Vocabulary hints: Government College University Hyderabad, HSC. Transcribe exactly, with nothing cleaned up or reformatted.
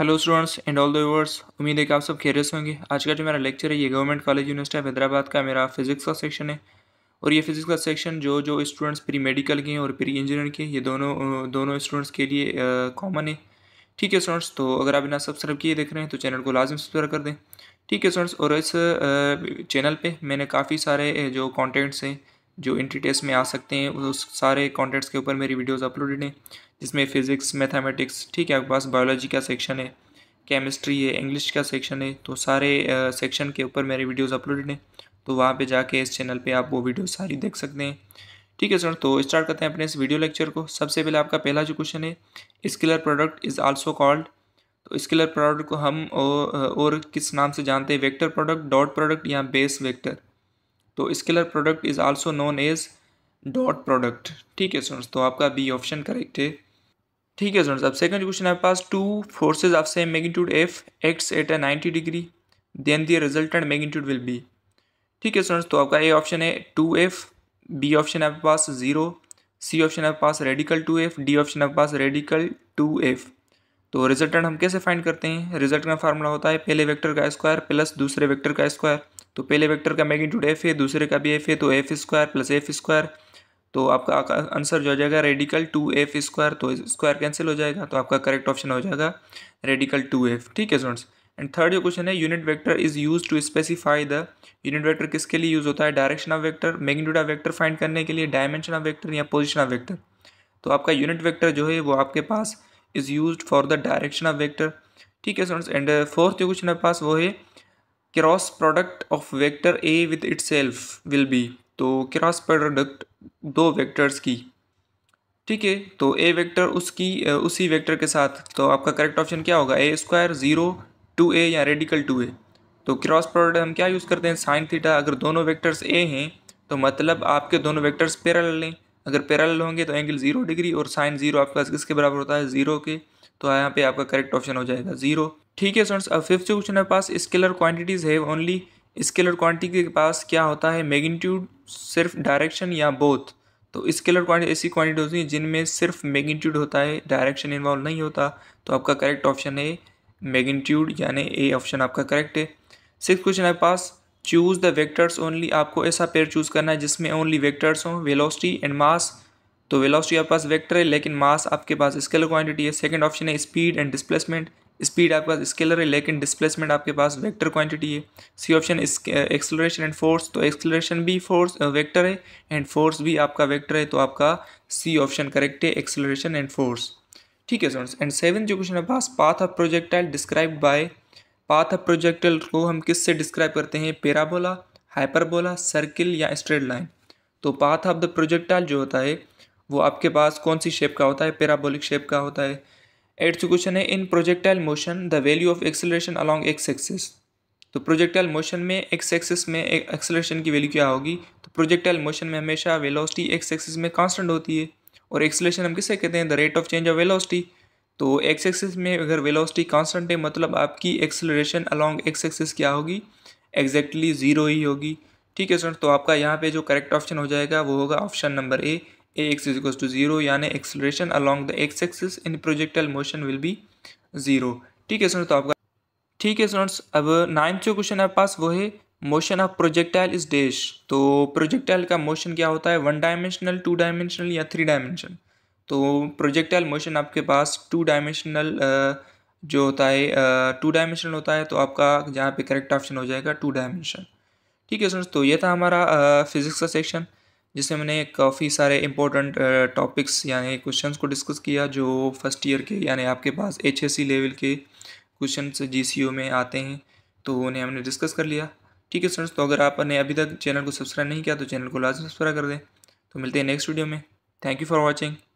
Hello students and all the viewers, उम्मीद है कि आप सब खैरियत से होंगे। आज का जो मेरा लेक्चर है ये government college university of Hyderabad का मेरा फिजिक्स का सेक्शन है और ये फिजिक्स का सेक्शन जो जो स्टूडेंट्स प्री मेडिकल के हैं और प्री इंजीनियरिंग के, ये दोनों दोनों स्टूडेंट्स के लिए कॉमन है। ठीक है स्टूडेंट्स, तो अगर आप बिना सब्सक्राइब किए देख रहे हैं तो चैनल को लाजमी सब्सक्राइब कर दें। ठीक है स्टूडेंट्स, और इस चैनल पर मैंने काफ़ी सारे जो कॉन्टेंट्स हैं जो एंट्री टेस्ट में आ सकते हैं उस सारे कॉन्टेंट्स के ऊपर मेरी वीडियोस अपलोडेड हैं, जिसमें फ़िज़िक्स, मैथमेटिक्स, ठीक है, आपके पास बायोलॉजी का सेक्शन है, केमिस्ट्री है, इंग्लिश का सेक्शन है, तो सारे सेक्शन uh, के ऊपर मेरे वीडियोस अपलोडेड हैं। तो वहाँ पे जाके इस चैनल पे आप वो वीडियो सारी देख सकते हैं। ठीक है सर, तो स्टार्ट करते हैं अपने इस वीडियो लेक्चर को। सबसे पहले आपका पहला जो क्वेश्चन है, scalar product is also called, तो स्केलर प्रोडक्ट को हम और, और किस नाम से जानते हैं, वेक्टर प्रोडक्ट, डॉट प्रोडक्ट या बेस वेक्टर। तो scalar product is also known as dot product. ठीक है स्टूडेंट्स, तो आपका बी ऑप्शन करेक्ट है। ठीक है स्टूडेंट्स, अब सेकंड क्वेश्चन आपके पास, two forces of same magnitude F acts at a ninety degree then the resultant magnitude will be. ठीक है स्टूडेंट्स, तो आपका ए ऑप्शन है टू एफ, बी ऑप्शन आपके पास जीरो, सी ऑप्शन आपके पास radical two F, D option आपके पास रेडिकल टू एफ। तो रिजल्टेंट हम कैसे फाइंड करते हैं, रिजल्ट का फार्मूला होता है पहले वेक्टर का स्क्वायर प्लस दूसरे वेक्टर का स्क्वायर। तो पहले वेक्टर का मैग्नीट्यूड एफ है, दूसरे का भी एफ है, तो F square plus F square, तो आपका आंसर जो हो जाएगा रेडिकल टू एफ स्क्वायर। तो स्क्वायर कैंसिल हो जाएगा, तो आपका करेक्ट ऑप्शन हो जाएगा रेडिकल टू एफ। ठीक है स्टूडेंट्स, एंड थर्ड जो क्वेश्चन है, unit vector is use to specify the, unit vector किसके लिए यूज़ होता है, direction of vector, magnitude of vector find करने के लिए, डायमेंशन ऑफ वेक्टर या पोजिशन ऑफ वेक्टर। तो आपका यूनिट वेक्टर जो है वो आपके पास is use for the direction of vector. ठीक है स्टूडेंट्स, एंड फोर्थ जो क्वेश्चन आपके पास वो है cross product of vector A with itself will be. तो क्रॉस प्रोडक्ट दो वेक्टर्स की, ठीक है, तो ए वेक्टर उसकी उसी वेक्टर के साथ, तो आपका करेक्ट ऑप्शन क्या होगा, A square, zero, two A या रेडिकल टू ए। तो क्रॉस प्रोडक्ट हम क्या यूज़ करते हैं, साइन थीटा। अगर दोनों वेक्टर्स ए हैं तो मतलब आपके दोनों वेक्टर्स पैरेलल हैं, अगर पैरेलल होंगे तो एंगल जीरो डिग्री, और साइन जीरो आपका किसके बराबर होता है, जीरो के। तो यहाँ पे आपका करेक्ट ऑप्शन हो जाएगा जीरो। ठीक है स्टूडेंट्स, अब फिफ्थ क्वेश्चन है पास, scalar quantities have only, scalar quantity के पास क्या होता है, मैग्नीट्यूड, सिर्फ डायरेक्शन या बोथ। तो स्केलर क्वांटिटी ऐसी क्वांटिटी होती है जिनमें सिर्फ मैग्नीट्यूड होता है, डायरेक्शन इन्वॉल्व नहीं होता। तो आपका करेक्ट ऑप्शन है मैग्नीट्यूड, यानी ए ऑप्शन आपका करेक्ट है। सिक्स्थ क्वेश्चन है पास, चूज़ द वेक्टर्स ओनली, आपको ऐसा पेयर चूज़ करना है जिसमें ओनली वेक्टर्स हों, वेलोसिटी एंड मास। तो वेलोसिटी आपके पास वेक्टर है लेकिन मास आपके पास स्केलर क्वांटिटी है। सेकंड ऑप्शन है स्पीड एंड डिस्प्लेसमेंट, स्पीड आपके पास स्केलर है लेकिन डिस्प्लेसमेंट आपके पास वेक्टर क्वांटिटी है। C option acceleration and force, तो एक्सेलरेशन भी फोर्स वेक्टर है एंड फोर्स भी आपका वेक्टर है, तो आपका सी ऑप्शन करेक्ट है, एक्सेलरेशन एंड फोर्स। ठीक है स्टूडेंट्स, एंड सेवन जो क्वेश्चन है पास, path of projectile describe by, path of projectile को हम किससे डिस्क्राइब करते हैं, पैराबोला, हाइपरबोला, सर्किल या स्ट्रेट लाइन। तो पाथ ऑफ द प्रोजेक्टाइल जो होता है वो आपके पास कौन सी शेप का होता है, पैराबोलिक शेप का होता है। एट्थ क्वेश्चन है, in projectile motion the value of acceleration along X axis. तो प्रोजेक्टाइल मोशन में एक्स एक्सिस में एक्सेलरेशन की वैल्यू क्या होगी, तो प्रोजेक्टाइल मोशन में हमेशा वेलोसिटी एक्स एक्सिस में कांस्टेंट होती है, और एक्सेलरेशन हम किसे कहते हैं, the rate of change of velocity. तो एक्स एक्सिस में अगर वेलोसिटी कांस्टेंट है मतलब आपकी एक्सेलरेशन अलॉन्ग एक्स एक्सिस क्या होगी, एग्जैक्टली ज़ीरो ही होगी। ठीक है सर, तो आपका यहाँ पे जो करेक्ट ऑप्शन हो जाएगा वो होगा option number A, A X is equals to zero, यानी acceleration along the X axis in projectile motion will be zero. ठीक है सर, तो आपका ठीक है स्टूडेंट्स, अब नाइन्थ जो क्वेश्चन आपके पास वो है, motion of projectile is dash. तो प्रोजेक्टाइल का मोशन क्या होता है, वन डायमेंशनल, टू डायमेंशनल या थ्री डायमेंशन। तो प्रोजेक्टाइल मोशन आपके पास टू डायमेंशनल जो होता है, टू डायमेंशनल होता है, तो आपका जहाँ पे करेक्ट ऑप्शन हो जाएगा टू डायमेंशन। ठीक है स्टूडेंट्स, तो ये था हमारा फिजिक्स का सेक्शन जिसमें मैंने काफ़ी सारे इंपॉर्टेंट टॉपिक्स यानी क्वेश्चंस को डिस्कस किया जो फर्स्ट ईयर के यानी आपके पास एच एस सी लेवल के क्वेश्चंस जीसीओ में आते हैं, तो उन्हें हमने डिस्कस कर लिया। ठीक है स्टूडेंट्स, तो अगर आपने अभी तक चैनल को सब्सक्राइब नहीं किया तो चैनल को लाजमी सब्सक्राइब कर दें। तो मिलते हैं नेक्स्ट वीडियो में, थैंक यू फॉर वॉचिंग।